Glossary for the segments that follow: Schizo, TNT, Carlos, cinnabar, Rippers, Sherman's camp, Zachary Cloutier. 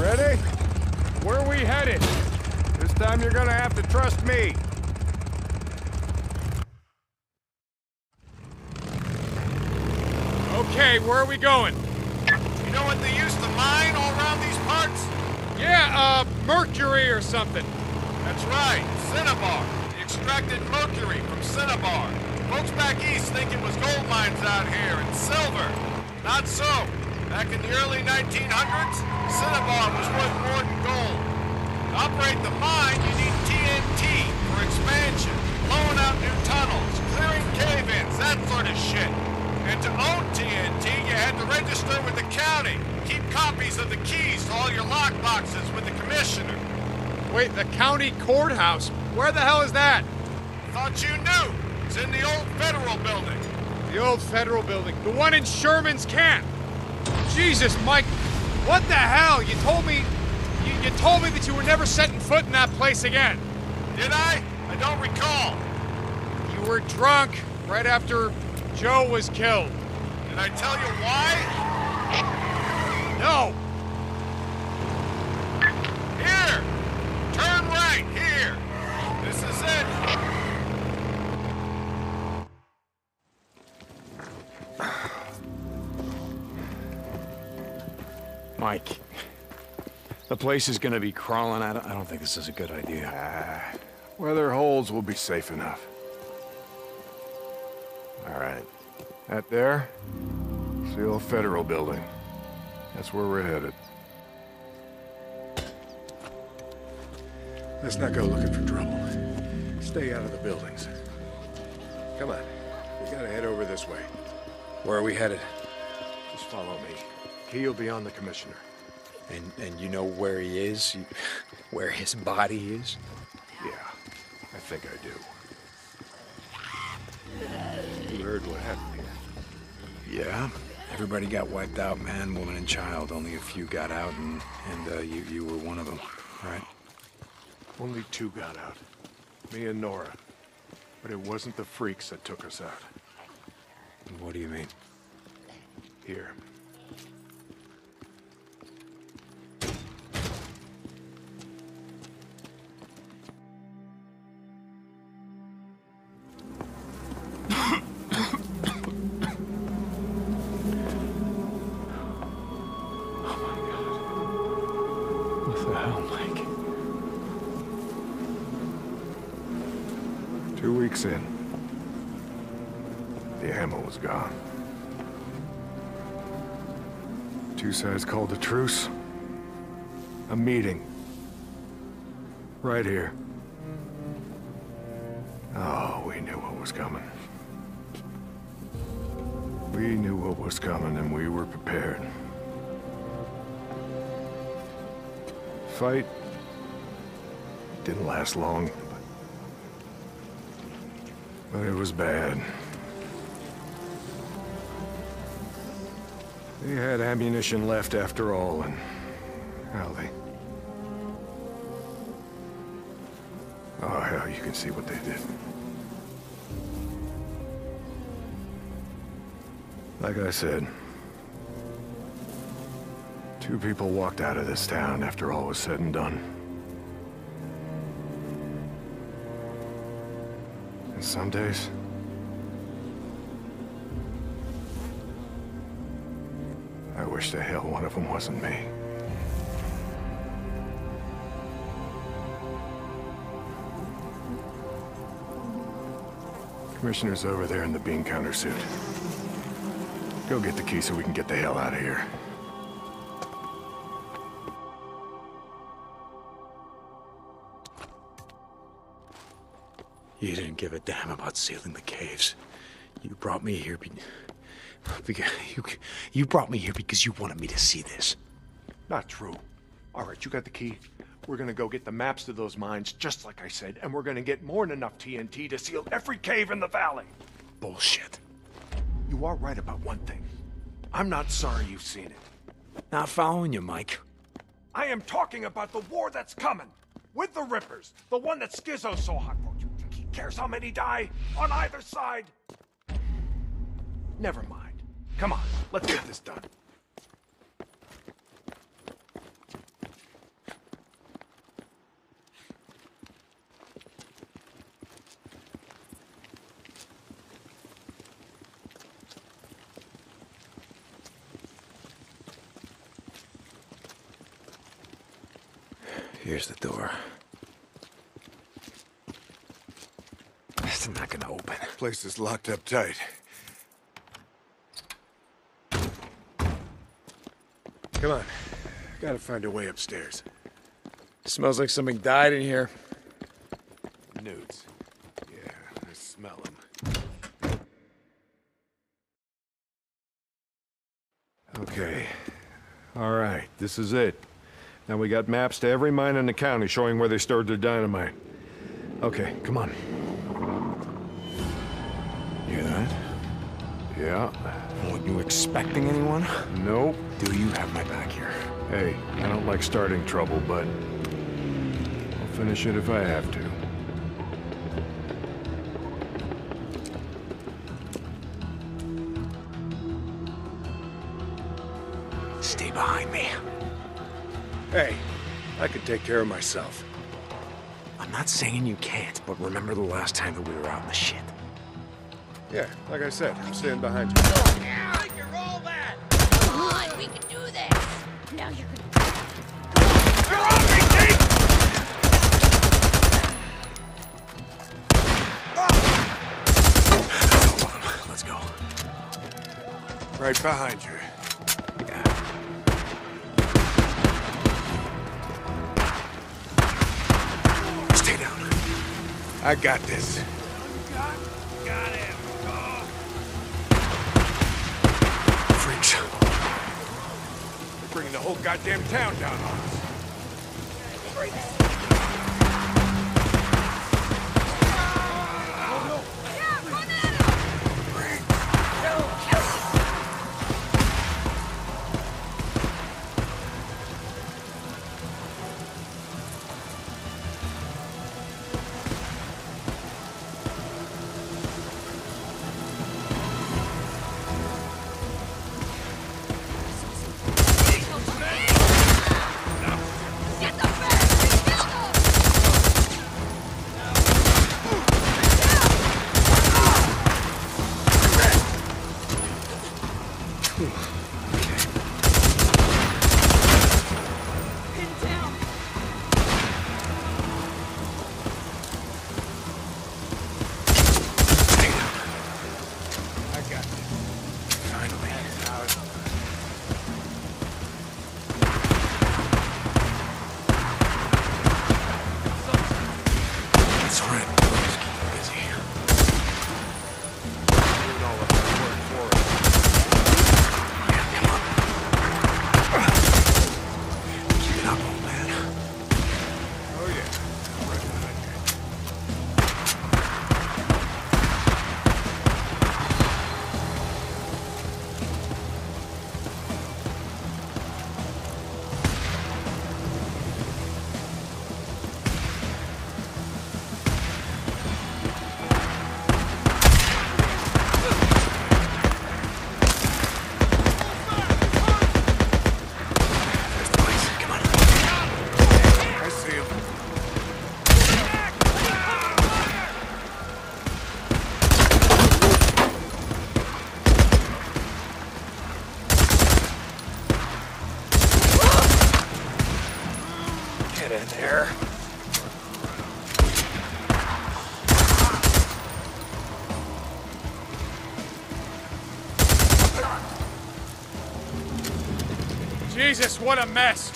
Ready? Where are we headed? This time you're gonna have to trust me. Okay, where are we going? You know what they use to mine all around these parts? Yeah, mercury or something. That's right, cinnabar. They extracted mercury from cinnabar. Folks back east think it was gold mines out here and silver. Not so. Back in the early 1900s, cinnabar was worth more than gold. To operate the mine, you need TNT for expansion, blowing out new tunnels, clearing cave-ins, that sort of shit. And to own TNT, you had to register with the county, keep copies of the keys to all your lockboxes with the commissioner. Wait, the county courthouse? Where the hell is that? Thought you knew. It's in the old federal building. The old federal building? The one in Sherman's camp? Jesus, Mike, what the hell? You told me... You told me that you were never setting foot in that place again. Did I? I don't recall. You were drunk right after... Joe was killed. Did I tell you why? No. Here! Turn right here! This is it! Mike, the place is gonna be crawling. I don't think this is a good idea. Weather holes will be safe enough. All right, that there, it's the old federal building. That's where we're headed. Let's not go looking for trouble. Stay out of the buildings. Come on, we gotta head over this way. Where are we headed? Just follow me. He'll be on the commissioner. And you know where he is? Where his body is? Yeah, I think I do. Heard what happened here. Yeah, everybody got wiped out, man, woman, and child. Only a few got out, and you were one of them, right? Only two got out, me and Nora. But it wasn't the freaks that took us out. What do you mean? Here. Sides called a truce, a meeting, right here. Oh, we knew what was coming. We knew what was coming and we were prepared. Fight didn't last long, but it was bad. They had ammunition left after all, and... hell, they... Oh, hell, you can see what they did. Like I said... two people walked out of this town after all was said and done. And some days... I wish to hell one of them wasn't me. Commissioner's over there in the bean counter suit. Go get the key so we can get the hell out of here. You didn't give a damn about sealing the caves. You brought me here because you brought me here because you wanted me to see this. Not true. All right, you got the key. We're gonna go get the maps to those mines, just like I said, and we're gonna get more than enough TNT to seal every cave in the valley. Bullshit. You are right about one thing. I'm not sorry you've seen it. Not following you, Mike. I am talking about the war that's coming. With the Rippers. The one that Schizo's so hot for. You think he cares how many die? On either side? Never mind. Come on, let's get this done. Here's the door. It's not gonna open. Place is locked up tight. Come on. Gotta find a way upstairs. Smells like something died in here. Nudes. Yeah, I smell them. Okay. All right, this is it. Now we got maps to every mine in the county showing where they stored their dynamite. Okay, come on. You hear that? Yeah. Weren't you expecting anyone? Nope. Do you have my back here? Hey, I don't like starting trouble, but I'll finish it if I have to. Stay behind me. Hey, I can take care of myself. I'm not saying you can't, but remember the last time that we were out in the shit. Yeah, like I said, I'm staying behind you. Yeah, I can roll that! Come on, we can do this! Now you're gonna... You're on me, Chief! Hold on, let's go. Right behind you. Yeah. Stay down. I got this. Got him. Bringing the whole goddamn town down on us. Freaks. Oh, no. Yeah, run at him. Freaks. No, Jesus, what a mess!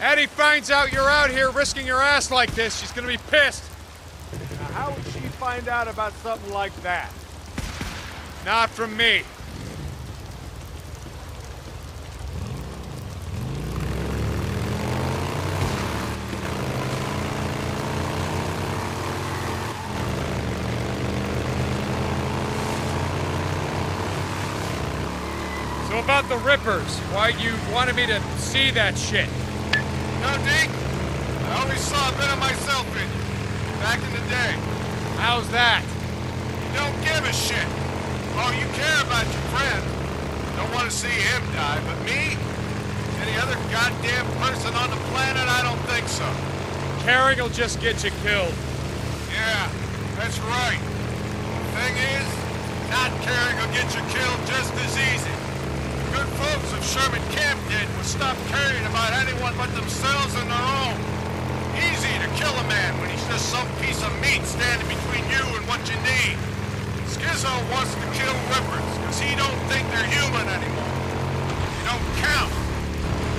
Addie finds out you're out here risking your ass like this, she's gonna be pissed! Now how would she find out about something like that? Not from me. About the Rippers, why you wanted me to see that shit. No, Deke. I always saw a bit of myself in you, back in the day. How's that? You don't give a shit. Oh, you care about your friend. Don't want to see him die, but me? Any other goddamn person on the planet? I don't think so. Caring will just get you killed. Yeah, that's right. The thing is, not caring will get you killed just as easy. Good folks of Sherman Camp stop caring about anyone but themselves and their own. Easy to kill a man when he's just some piece of meat standing between you and what you need. Schizo wants to kill Rippers because he don't think they're human anymore. They don't count.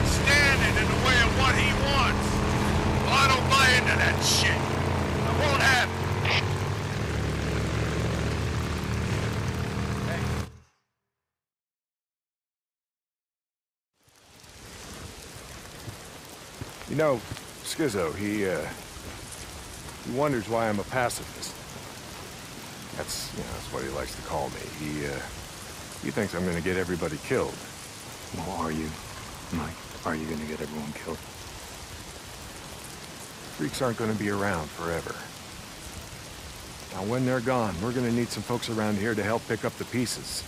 Standing in the way of what he wants. Well, I don't buy into that shit. I won't have it. You know, Schizo, he wonders why I'm a pacifist. That's, you know, that's what he likes to call me. He thinks I'm gonna get everybody killed. Well, are you, Mike? Are you gonna get everyone killed? Freaks aren't gonna be around forever. Now, when they're gone, we're gonna need some folks around here to help pick up the pieces.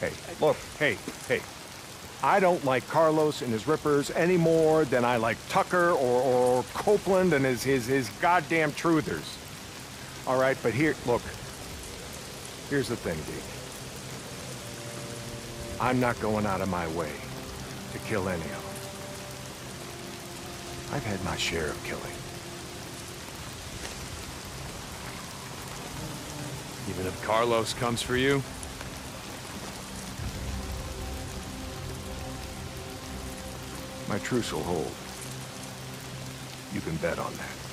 Hey, look, hey. I don't like Carlos and his Rippers any more than I like Tucker or Copeland and his goddamn truthers. All right, but here, look. Here's the thing, Deke. I'm not going out of my way to kill any of them. I've had my share of killing. Even if Carlos comes for you? My truce will hold. You can bet on that.